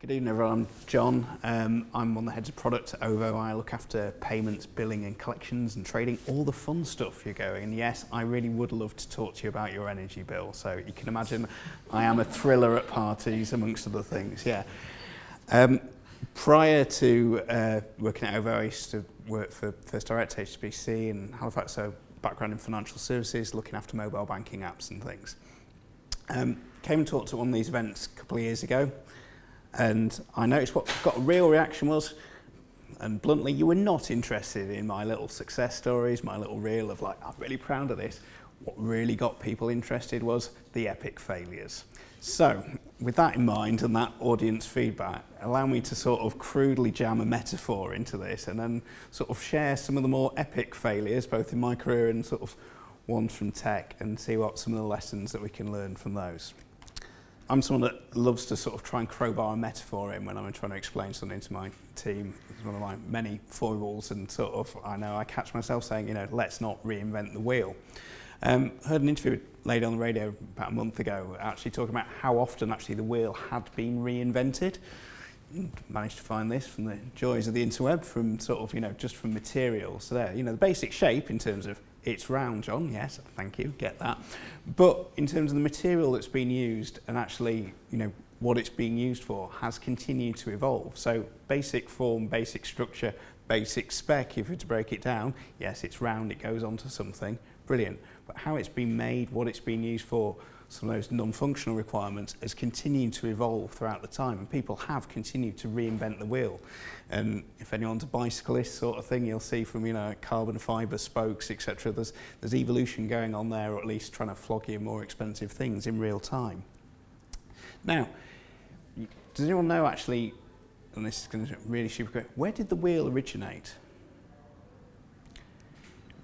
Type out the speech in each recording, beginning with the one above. Good evening, everyone. I'm John. I'm one of the heads of product at OVO. I look after payments, billing and collections and trading, all the fun stuff you're going. And yes, I really would love to talk to you about your energy bill. So you can imagine I am a thriller at parties, amongst other things, yeah. Prior to working at OVO, I used to work for First Direct, HSBC and Halifax, so background in financial services, looking after mobile banking apps and things. Came and talked at one of these events a couple of years ago, and I noticed what got a real reaction was, and bluntly, you were not interested in my little success stories, my little reel of like, I'm really proud of this. What really got people interested was the epic failures. So, with that in mind and that audience feedback, allow me to sort of crudely jam a metaphor into this and then sort of share some of the more epic failures, both in my career and sort of ones from tech, and see what some of the lessons that we can learn from those. I'm someone that loves to sort of try and crowbar a metaphor in when I'm trying to explain something to my team. It's one of my many foibles, and sort of, I know I catch myself saying, you know, let's not reinvent the wheel. Heard an interview with a lady on the radio about a month ago actually talking about how often actually the wheel had been reinvented. Managed to find this from the joys of the interweb, from sort of, you know, just from materials. So there, you know, the basic shape in terms of it's round, John, yes, thank you, get that. But in terms of the material that's been used and actually, you know, what it's being used for has continued to evolve. So basic form, basic structure, basic spec, if you were to break it down, yes, it's round, it goes onto something, brilliant. But how it's been made, what it's been used for, some of those non-functional requirements has continued to evolve throughout the time, and people have continued to reinvent the wheel. And if anyone's a bicyclist sort of thing, you'll see from, you know, carbon fibre spokes, etc. There's evolution going on there, or at least trying to flog you more expensive things in real time. Now, does anyone know actually, and this is going to really super quick, where did the wheel originate?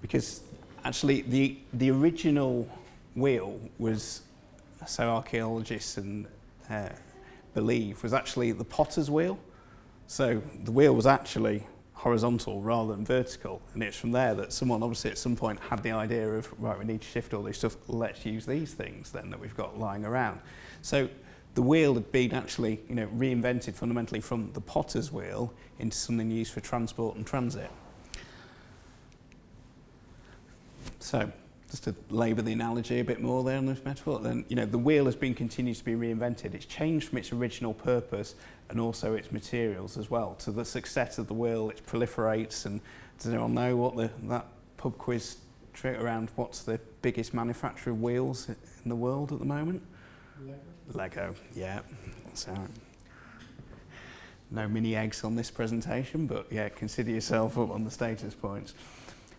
Because actually the original wheel was, so archaeologists and believe, was actually the potter's wheel. So the wheel was actually horizontal rather than vertical, and it's from there that someone obviously at some point had the idea of, right, we need to shift all this stuff, let's use these things then that we've got lying around. So the wheel had been actually, you know, reinvented fundamentally from the potter's wheel into something used for transport and transit. So, just to labour the analogy a bit more there on this metaphor, then, you know, the wheel has been continued to be reinvented. It's changed from its original purpose and also its materials as well. To the success of the wheel, it proliferates, and does anyone know what that pub quiz trick around what's the biggest manufacturer of wheels in the world at the moment? Lego, yeah. So, no mini eggs on this presentation, but yeah, consider yourself up on the status points.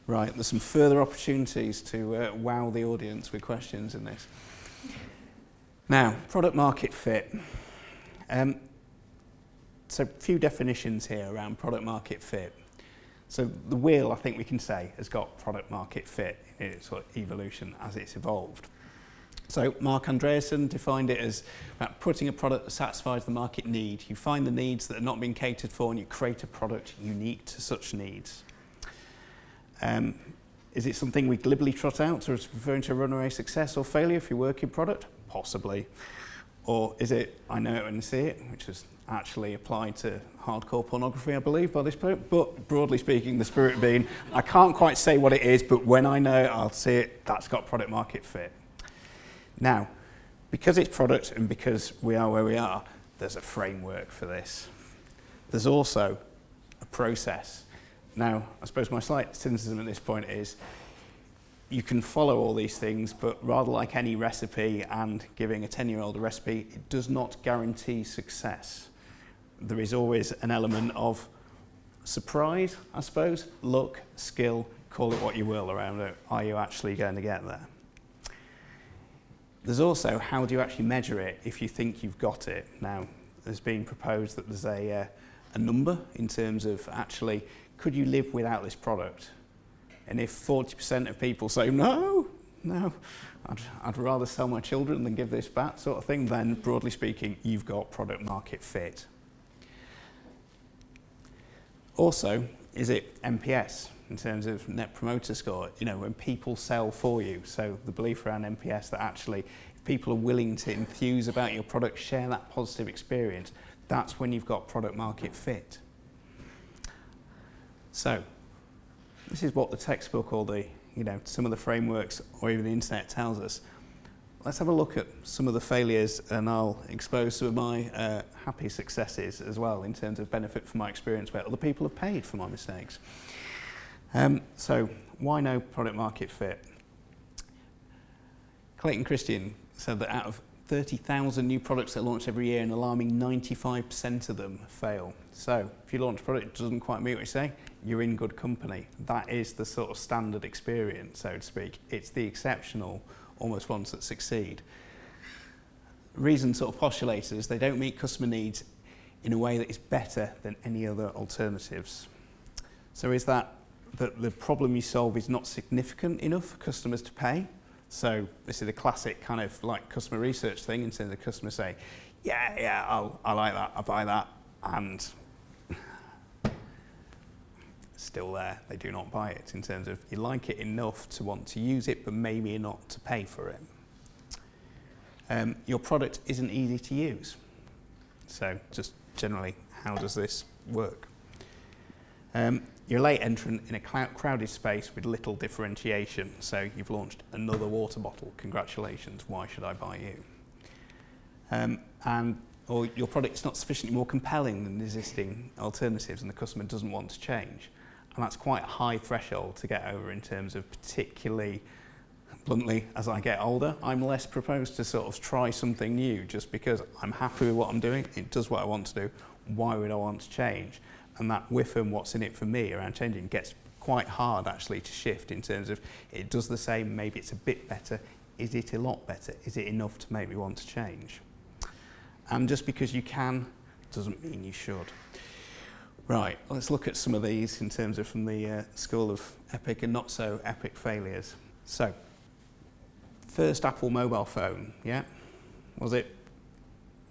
Right, there's some further opportunities to wow the audience with questions in this. Now, product market fit. So, a few definitions here around product market fit. So, the wheel, I think we can say, has got product market fit in its sort of evolution as it's evolved. So, Mark Andreessen defined it as about putting a product that satisfies the market need. You find the needs that are not being catered for and you create a product unique to such needs. Is it something we glibly trot out, or is it referring to a runaway success or failure if you work in product? Possibly. Or is it, I know it and see it, which is actually applied to hardcore pornography, I believe, by this point, but broadly speaking, the spirit being, I can't quite say what it is, but when I know it, I'll see it, that's got product market fit. Now, because it's product and because we are where we are, there's a framework for this. There's also a process. Now, I suppose my slight cynicism at this point is you can follow all these things, but rather like any recipe and giving a 10-year-old a recipe, it does not guarantee success. There is always an element of surprise, I suppose, luck, skill, call it what you will around it. Are you actually going to get there? There's also, how do you actually measure it if you think you've got it? Now, there's been proposed that there's a number in terms of actually, could you live without this product? And if 40% of people say, no, I'd rather sell my children than give this back sort of thing, then broadly speaking, you've got product market fit. Also, is it NPS in terms of net promoter score? You know, when people sell for you. So the belief around NPS that actually, if people are willing to enthuse about your product, share that positive experience, That's when you've got product market fit. So this is what the textbook or the, you know, some of the frameworks or even the internet tells us. Let's have a look at some of the failures, and I'll expose some of my happy successes as well in terms of benefit from my experience where other people have paid for my mistakes. So why no product market fit? Clayton Christensen said that out of 30,000 new products that launch every year, an alarming 95% of them fail. So if you launch a product that doesn't quite meet what you say, you're in good company. That is the sort of standard experience, so to speak. It's the exceptional, almost ones that succeed. The reason sort of postulated is they don't meet customer needs in a way that is better than any other alternatives. So is that the problem you solve is not significant enough for customers to pay? So this is a classic kind of like customer research thing, in terms of customers say, yeah, I like that, I buy that, and still there, they do not buy it, in terms of you like it enough to want to use it, but maybe not to pay for it. Your product isn't easy to use. So just generally, how does this work? You're a late entrant in a crowded space with little differentiation, so you've launched another water bottle. Congratulations, why should I buy you? Or your product's not sufficiently more compelling than the existing alternatives and the customer doesn't want to change. And that's quite a high threshold to get over, in terms of, particularly bluntly, as I get older, I'm less proposed to sort of try something new just because I'm happy with what I'm doing, it does what I want to do, why would I want to change? And that whiff and what's in it for me around changing gets quite hard actually to shift, in terms of it does the same, maybe it's a bit better, is it a lot better, is it enough to make me want to change? And just because you can doesn't mean you should. Right, let's look at some of these in terms of from the school of epic and not so epic failures. So, first Apple mobile phone, yeah? Was it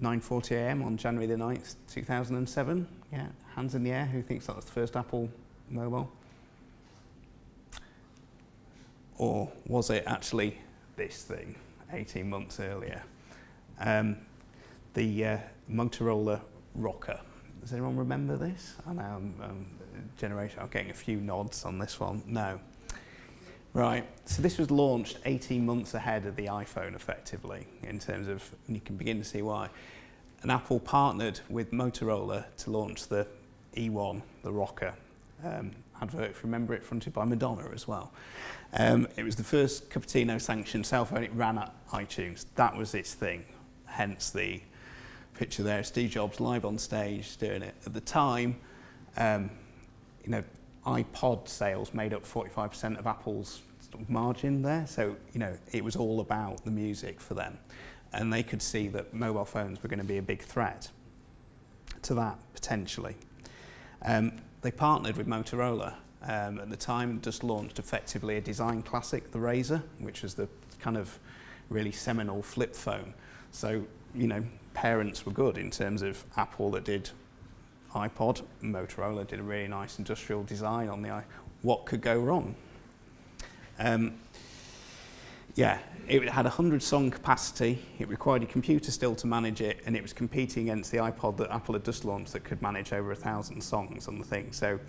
9:40 a.m. on January the 9th, 2007? Yeah, hands in the air, who thinks that was the first Apple mobile? Or was it actually this thing, 18 months earlier? The Motorola Rocker. Does anyone remember this? I know I'm getting a few nods on this one. No. Right, so this was launched 18 months ahead of the iPhone, effectively, in terms of, and you can begin to see why. And Apple partnered with Motorola to launch the E1, the Rocker advert, if you remember it, fronted by Madonna as well. It was the first Cupertino sanctioned cell phone, it ran at iTunes, that was its thing, hence the picture there, Steve Jobs live on stage doing it. At the time, you know, iPod sales made up 45% of Apple's margin there, so you know it was all about the music for them, and they could see that mobile phones were going to be a big threat to that potentially. They partnered with Motorola at the time, just launched effectively a design classic, the Razr, which was the kind of really seminal flip phone. So you know, parents were good in terms of Apple that did iPod, Motorola did a really nice industrial design on the iPod. What could go wrong? Yeah, it had 100 song capacity, it required a computer still to manage it, and it was competing against the iPod that Apple had just launched that could manage over 1,000 songs on the thing. So,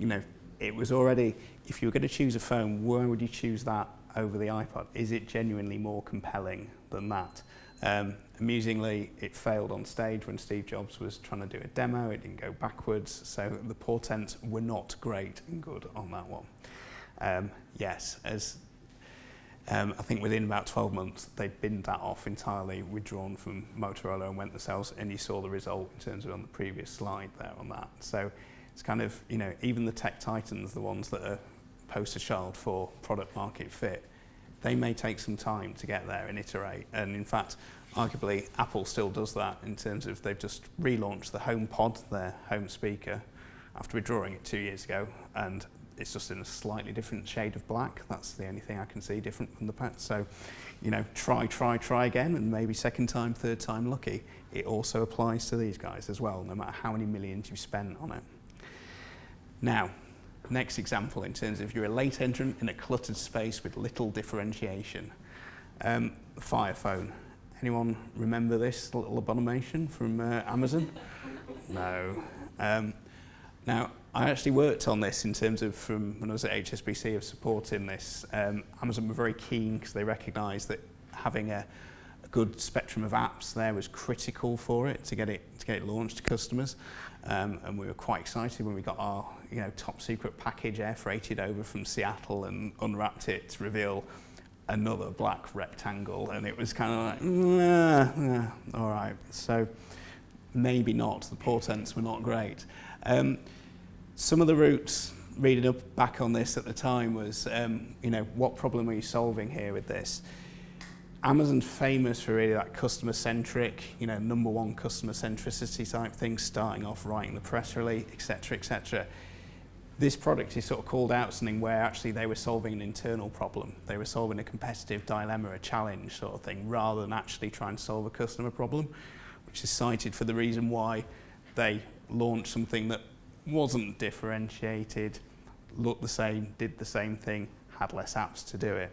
you know, it was already, if you were going to choose a phone, why would you choose that over the iPod? Is it genuinely more compelling than that? Amusingly, it failed on stage when Steve Jobs was trying to do a demo, it didn't go backwards, so the portents were not great and good on that one. Yes, as I think within about 12 months, they'd binned that off entirely, withdrawn from Motorola and went themselves, and you saw the result in terms of on the previous slide there on that. So it's kind of, you know, even the tech titans, the ones that are poster child for product market fit, they may take some time to get there and iterate. And in fact, arguably, Apple still does that in terms of they've just relaunched the HomePod, their home speaker, after withdrawing it 2 years ago. And it's just in a slightly different shade of black. That's the only thing I can see different from the past. So, you know, try again, and maybe second time, third time lucky. It also applies to these guys as well, no matter how many millions you spend on it. Now, next example, in terms of you're a late entrant in a cluttered space with little differentiation. Firephone, anyone remember this little abomination from Amazon? No. Now, I actually worked on this in terms of from when I was at HSBC of supporting this. Amazon were very keen because they recognised that having a good spectrum of apps there was critical for it to get it launched to customers. And we were quite excited when we got our top secret package air freighted over from Seattle and unwrapped it to reveal another black rectangle, and it was kind of like, all right, so maybe not. The portents were not great. Some of the routes reading up back on this at the time was, what problem are you solving here with this? Amazon's famous for really that customer-centric, number one customer centricity type thing, starting off writing the press release, et cetera, et cetera. This product is sort of called out something where actually they were solving an internal problem. They were solving a competitive dilemma, a challenge sort of thing, rather than actually trying to solve a customer problem, which is cited for the reason why they launched something that wasn't differentiated, looked the same, did the same thing, had less apps to do it.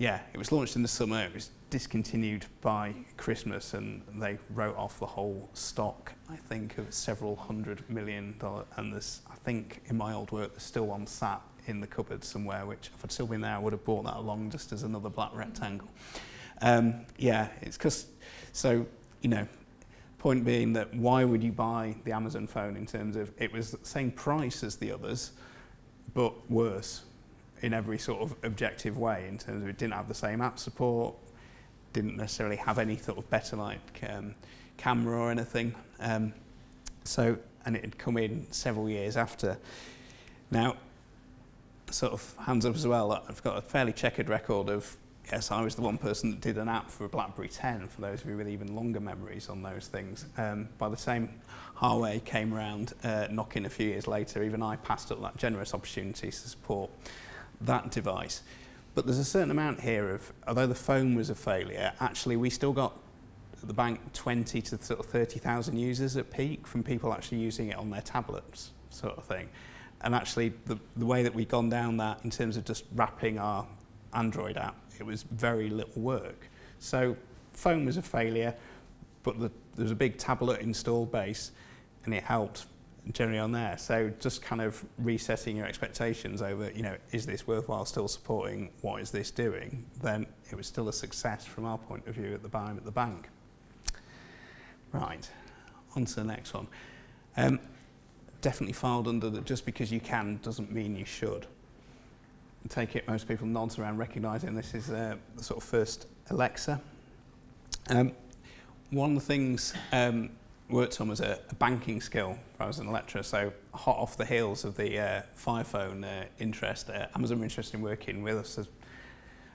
Yeah, it was launched in the summer, it was discontinued by Christmas, and they wrote off the whole stock, I think, of several $100 million. And there's, I think, in my old work, there's still one sat in the cupboard somewhere, which if I'd still been there, I would have bought that along just as another black rectangle. Yeah, it's because, so, point being that why would you buy the Amazon phone in terms of, it was the same price as the others, but worse in every sort of objective way in terms of it didn't have the same app support, didn't necessarily have any sort of better like camera or anything. So, and it had come in several years after. Now, sort of hands up as well, I've got a fairly checkered record of, yes, I was the one person that did an app for a BlackBerry 10, for those of you with even longer memories on those things. By the same Harway came around knocking a few years later, even I passed up that generous opportunity to support that device. But there's a certain amount here of, although the phone was a failure, actually we still got at the bank 20 to sort of 30,000 users at peak from people actually using it on their tablets, sort of thing. And actually the way that we'd gone down that in terms of just wrapping our Android app, it was very little work. So phone was a failure, but there was a big tablet install base and it helped generally on there. So just kind of resetting your expectations over, is this worthwhile still supporting? What is this doing? Then it was still a success from our point of view at the time at the bank. Right, on to the next one. Definitely filed under the just because you can doesn't mean you should. I take it most people nods around recognising this is the sort of first Alexa. One of the things worked on was a banking skill when I was an lecturer, so hot off the heels of the Firephone interest, Amazon were interested in working with us at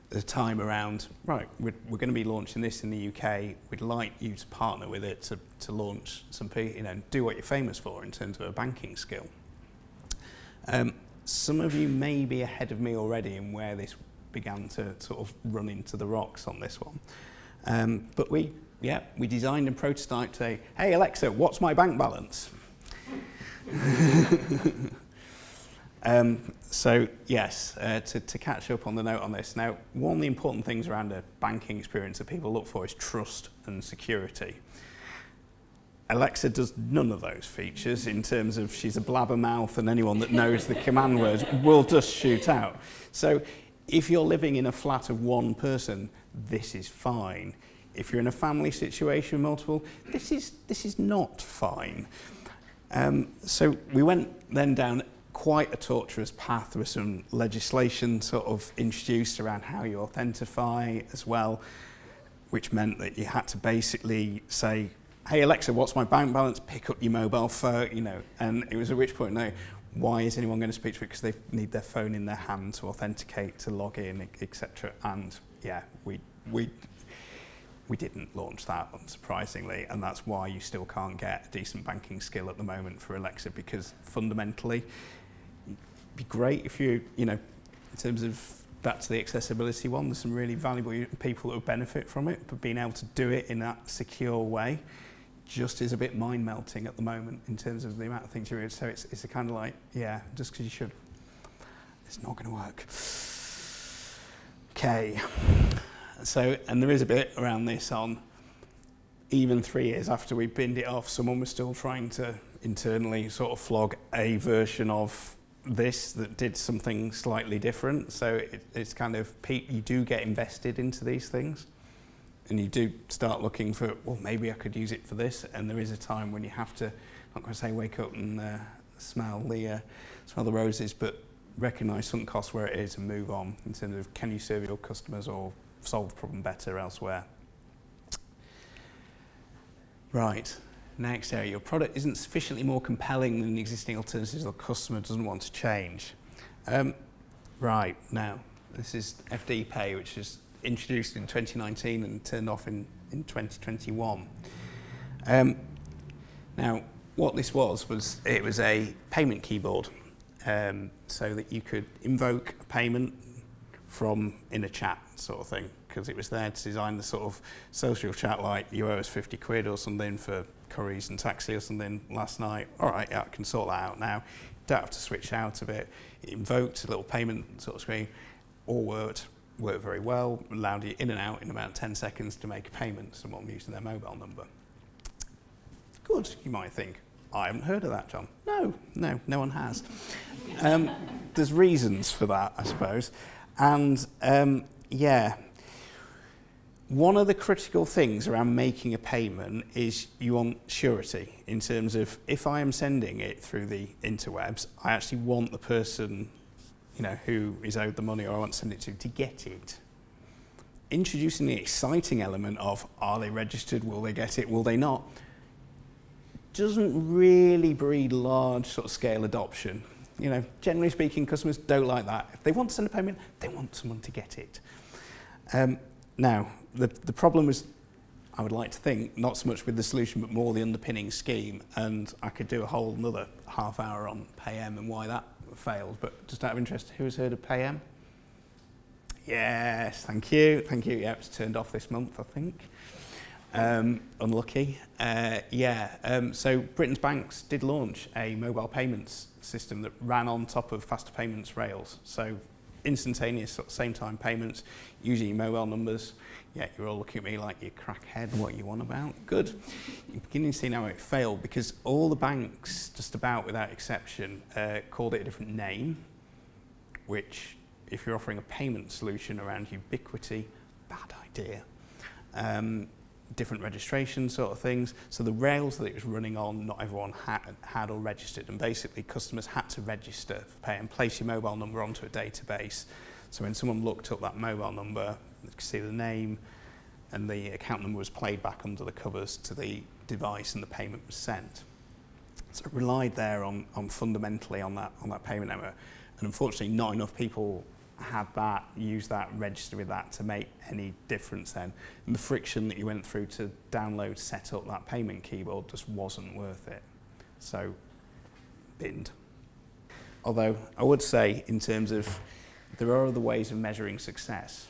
the time around, right, we're going to be launching this in the UK, we'd like you to partner with it to launch some, do what you're famous for in terms of a banking skill. Some of you may be ahead of me already in where this began to sort of run into the rocks on this one. But we designed and prototyped a, hey Alexa, what's my bank balance? So yes, to catch up on the note on this. Now, one of the important things around a banking experience that people look for is trust and security. Alexa does none of those features in terms of she's a blabbermouth and anyone that knows the command words will just shoot out. So if you're living in a flat of one person, this is fine. If you're in a family situation multiple, this is not fine. So we went then down quite a torturous path with some legislation sort of introduced around how you authentify as well, which meant that you had to basically say, hey Alexa, what's my bank balance? Pick up your mobile phone, And it was at which point, no, why is anyone going to speak to it? Because they need their phone in their hand to authenticate, to log in, etc. And yeah, we didn't launch that, unsurprisingly, and that's why you still can't get a decent banking skill at the moment for Alexa, because fundamentally, it'd be great if you, in terms of that's the accessibility one. There's some really valuable people that would benefit from it, but being able to do it in that secure way just is a bit mind-melting at the moment in terms of the amount of things you read. So it's a kind of like, yeah, just because you should, it's not going to work. Okay. So, and there is a bit around this on, even 3 years after we binned it off, someone was still trying to internally sort of flog a version of this that did something slightly different. So it's kind of, you do get invested into these things and you do start looking for, well, maybe I could use it for this. And there is a time when you have to, I'm not going to say wake up and smell the roses, but recognise some cost where it is and move on in terms of, can you serve your customers or solve the problem better elsewhere? Right, next area, your product isn't sufficiently more compelling than the existing alternatives or the customer doesn't want to change. Right, now, this is FD Pay, which is introduced in 2019 and turned off in 2021. Now, what this was it was a payment keyboard, so that you could invoke a payment from in a chat sort of thing, because it was there to design the sort of social chat, like, you owe us 50 quid or something for curries and taxi or something last night. All right, yeah, I can sort that out now. Don't have to switch out of it. It invoked a little payment sort of screen. All worked very well, allowed you in and out in about 10 seconds to make a payment to someone using their mobile number. Good, you might think. I haven't heard of that, John. No, no one has. There's reasons for that, I suppose. And yeah, one of the critical things around making a payment is you want surety in terms of, if I am sending it through the interwebs, I actually want the person, you know, who is owed the money or I want to send it to get it. Introducing the exciting element of, are they registered, will they get it, will they not, doesn't really breed large sort of scale adoption. You know, generally speaking, customers don't like that. If they want to send a payment, they want someone to get it. Now, the problem was, I would like to think, not so much with the solution, but more the underpinning scheme. And I could do a whole another half hour on PayM and why that failed. But just out of interest, who has heard of PayM? Yes, thank you. Thank you. Yeah, it's turned off this month, I think. Unlucky. So Britain's banks did launch a mobile payments system that ran on top of faster payments rails. So instantaneous, same time payments, using your mobile numbers. Yeah, you're all looking at me like you're crackhead, what you want about. Good. You're beginning to see now it failed because all the banks, just about without exception, called it a different name, which, if you're offering a payment solution around ubiquity, bad idea. Different registration sort of things. So the rails that it was running on, not everyone had or registered, and basically customers had to register for Pay and place your mobile number onto a database. So when someone looked up that mobile number, you could see the name and the account number was played back under the covers to the device and the payment was sent. So it relied there on fundamentally on that payment error. And unfortunately not enough people had that, use that, register with that to make any difference then. And the friction that you went through to download, set up that payment keyboard just wasn't worth it. So, binned. Although I would say, in terms of, there are other ways of measuring success.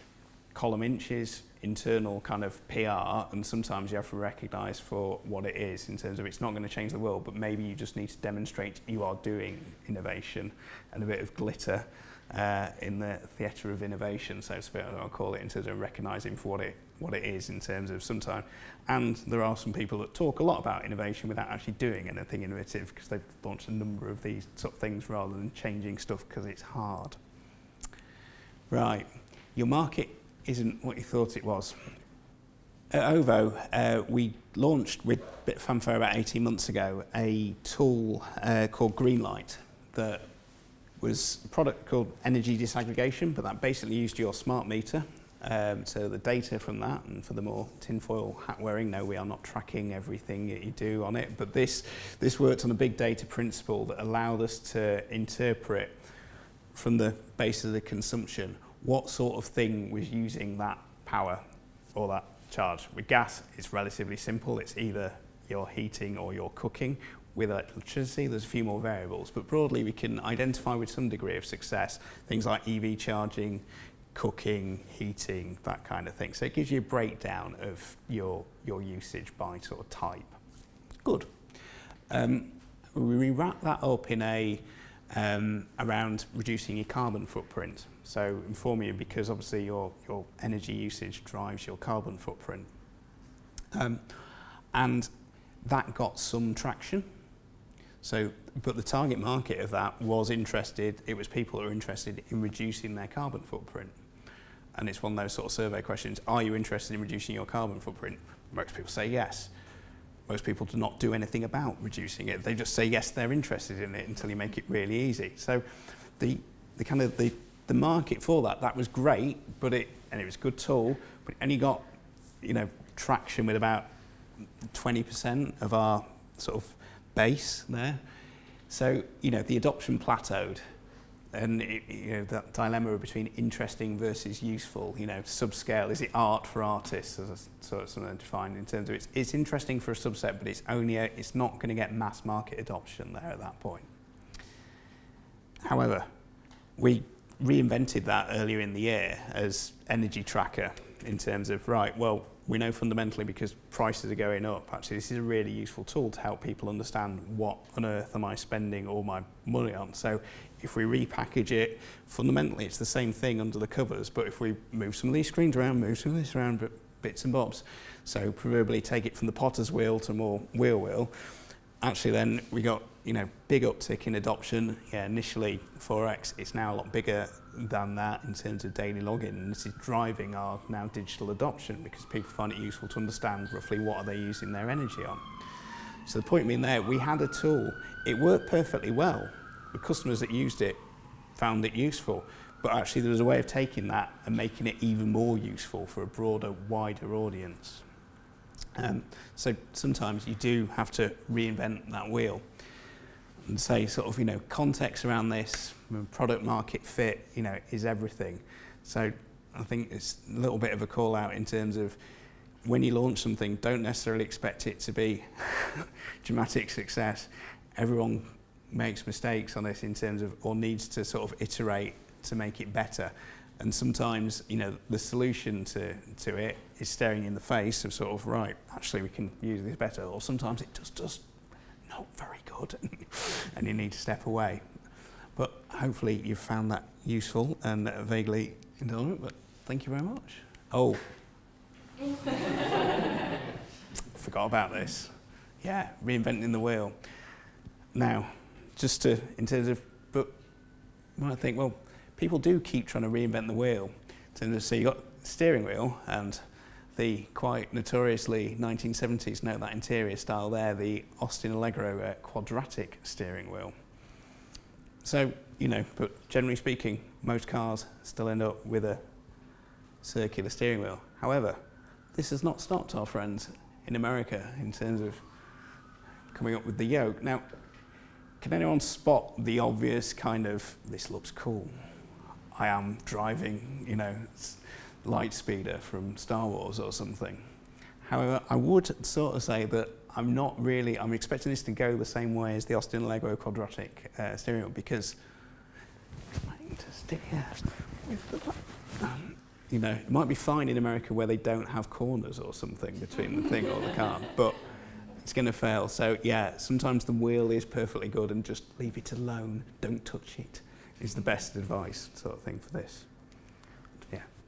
Column inches, internal kind of PR, and sometimes you have to recognise for what it is in terms of, it's not going to change the world, but maybe you just need to demonstrate you are doing innovation and a bit of glitter in the theatre of innovation, so to speak, I'll call it, in terms of recognising for what it is in terms of sometimes. And there are some people that talk a lot about innovation without actually doing anything innovative because they've launched a number of these sort of things rather than changing stuff because it's hard. Right, your market isn't what you thought it was. At OVO, we launched, with a bit of fanfare about 18 months ago, a tool called Greenlight that was a product called energy disaggregation, but that basically used your smart meter. So the data from that, and for the more tinfoil hat wearing, no, we are not tracking everything that you do on it, but this worked on a big data principle that allowed us to interpret from the base of the consumption what sort of thing was using that power or that charge. With gas, it's relatively simple. It's either your heating or your cooking. With electricity, there's a few more variables, but broadly we can identify with some degree of success things like EV charging, cooking, heating, that kind of thing. So it gives you a breakdown of your usage by sort of type. Good. We wrap that up in a around reducing your carbon footprint. So inform you, because obviously your energy usage drives your carbon footprint. And that got some traction. So, but the target market of that was interested, it was people who were interested in reducing their carbon footprint. And it's one of those sort of survey questions, are you interested in reducing your carbon footprint? Most people say yes. Most people do not do anything about reducing it. They just say yes, they're interested in it until you make it really easy. So the kind of the market for that, that was great, but it was a good tool, but it only got, you know, traction with about 20% of our sort of base there. So, you know, the adoption plateaued, and you know, that dilemma between interesting versus useful, you know, subscale, is it art for artists, as I sort of something defined in terms of it's interesting for a subset, but it's only it's not going to get mass market adoption there at that point. However, we reinvented that earlier in the year as Energy Tracker, in terms of, right, well, we know fundamentally, because prices are going up, actually this is a really useful tool to help people understand what on earth am I spending all my money on. So if we repackage it, fundamentally it's the same thing under the covers, but if we move some of these screens around, move some of this around, but bits and bobs, so proverbially take it from the potter's wheel to more wheel, actually then we got, you know, big uptick in adoption. Yeah, initially 4x, it's now a lot bigger than that in terms of daily login, and this is driving our now digital adoption, because people find it useful to understand roughly what are they using their energy on. So the point being there, we had a tool, it worked perfectly well, the customers that used it found it useful, but actually there was a way of taking that and making it even more useful for a broader, wider audience. So sometimes you do have to reinvent that wheel and say, sort of, you know, context around this, product market fit, you know, is everything. So I think it's a little bit of a call out in terms of when you launch something, don't necessarily expect it to be dramatic success. Everyone makes mistakes on this in terms of, or needs to sort of iterate to make it better. And sometimes, you know, the solution to it is staring in the face of sort of, right, actually we can use this better, or sometimes it just does not very good and you need to step away. But hopefully you've found that useful and vaguely indulgent, but thank you very much. Oh, forgot about this. Yeah, reinventing the wheel. Now, just to, in terms of, but you might think, well, people do keep trying to reinvent the wheel. So you've got the steering wheel and the quite notoriously 1970s, note that interior style there, the Austin Allegro quadratic steering wheel. So, you know, but generally speaking, most cars still end up with a circular steering wheel. However, this has not stopped our friends in America in terms of coming up with the yoke. Now, can anyone spot the obvious kind of, this looks cool? I am driving, you know, Lightspeeder from Star Wars or something. However, I would sort of say that I'm not really, I'm expecting this to go the same way as the Austin Allegro quadratic steering wheel, because I need to stick here with the, you know, it might be fine in America where they don't have corners or something between the thing or the car, but it's going to fail. So yeah, sometimes the wheel is perfectly good and just leave it alone, don't touch it, is the best advice sort of thing for this. Yeah,